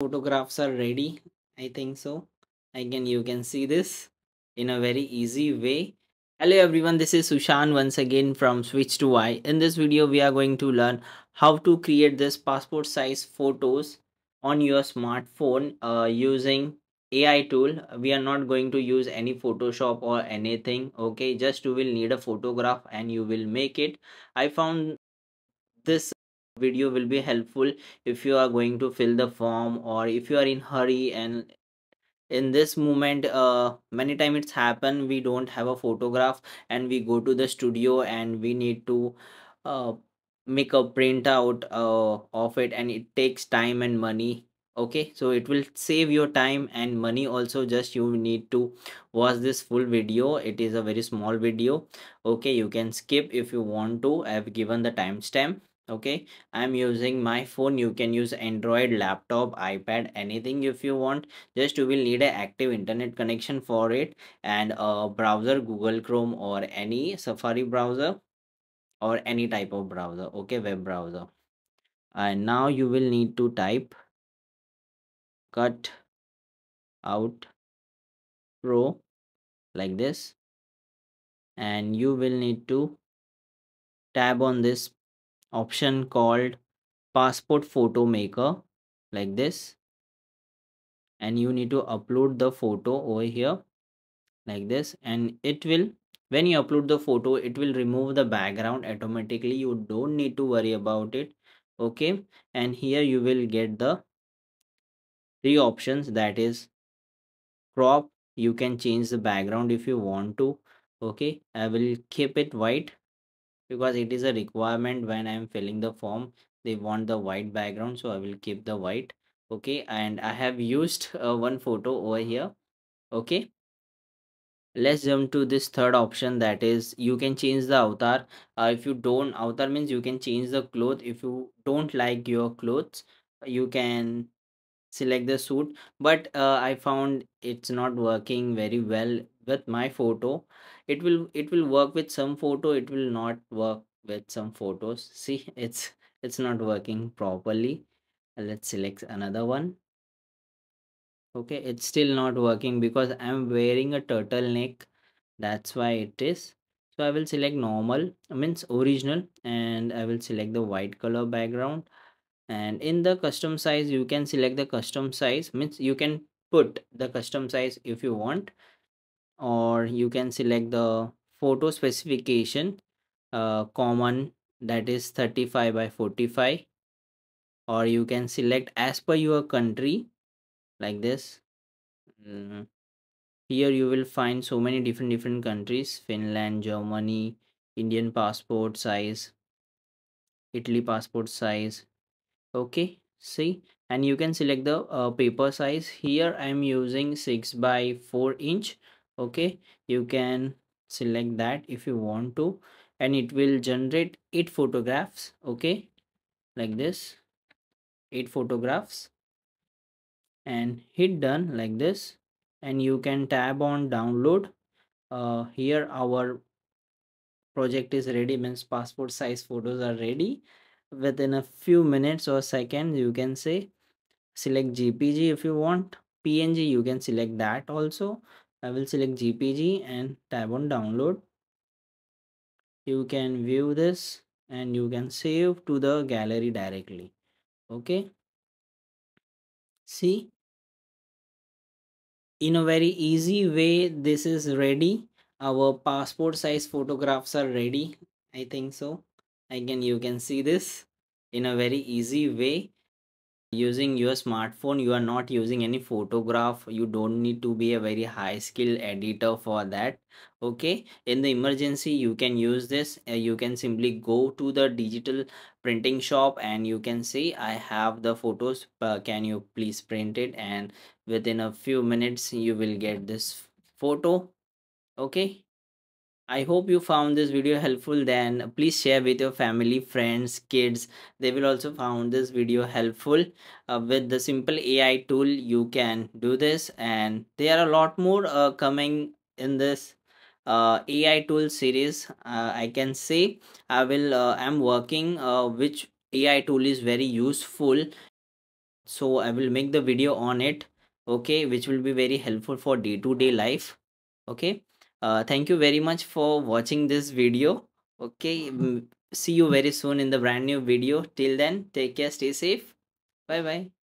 Photographs are ready. I think so. You can see this in a very easy way. Hello everyone, this is Sushant once again from Switch to I. In this video, we are going to learn how to create this passport size photos on your smartphone using AI tool. We are not going to use any Photoshop or anything. Okay, just you will need a photograph and you will make it. I found this video will be helpful if you are going to fill the form or if you are in hurry, and in this moment many times it's happened we don't have a photograph and we go to the studio and we need to make a printout of it, and it takes time and money. Okay, so it will save your time and money also. Just you need to watch this full video. It is a very small video. Okay, you can skip if you want to. I have given the timestamp. Okay, I'm using my phone. You can use Android, laptop, iPad, anything if you want. Just you will need an active internet connection for it and a browser, Google Chrome or any Safari browser or any type of browser. Okay, web browser. And now you will need to type cut out pro like this, and you will need to tap on this option called Passport Photo Maker like this, and you need to upload the photo over here like this, and it will, when you upload the photo, it will remove the background automatically. You don't need to worry about it. Okay, and here you will get the three options, that is crop. You can change the background if you want to. Okay, I will keep it white because it is a requirement when I am filling the form. They want the white background, so I will keep the white. Okay, and I have used one photo over here. Okay, let's jump to this third option, that is you can change the avatar. If you don't, avatar means you can change the clothes. If you don't like your clothes, you can select the suit, but I found it's not working very well with my photo. It will work with some photo, it will not work with some photos. See, it's not working properly. Let's select another one. Okay, it's still not working because I'm wearing a turtleneck, that's why it is. So I will select normal, means original, and I will select the white color background. And in the custom size, you can select the custom size, means you can put the custom size if you want, or you can select the photo specification, common, that is 35 by 45, or you can select as per your country like this. Here you will find so many different countries: Finland, Germany, Indian passport size, Italy passport size. Okay, see, and you can select the paper size. Here I am using 6 by 4 inch. Okay, you can select that if you want to, and it will generate 8 photographs. Okay, like this, 8 photographs, and hit done like this, and you can tab on download. Here our project is ready, means passport size photos are ready. Within a few minutes or seconds, you can say select GPG if you want. PNG you can select that also. I will select GPG and tap on download. You can view this and you can save to the gallery directly. Okay, see, in a very easy way this is ready. Our passport size photographs are ready. I think so. You can see this in a very easy way using your smartphone. You are not using any photograph. You don't need to be a very high skilled editor for that. Okay, in the emergency you can use this. You can simply go to the digital printing shop and you can say I have the photos, can you please print it, and within a few minutes you will get this photo. Okay, I hope you found this video helpful. Then please share with your family, friends, kids. They will also found this video helpful. With the simple AI tool you can do this, and there are a lot more coming in this AI tool series. I can say I'm working which AI tool is very useful so I will make the video on it, okay, which will be very helpful for day-to-day life. Okay, thank you very much for watching this video. Okay, see you very soon in the brand new video. Till then, take care, stay safe, bye bye.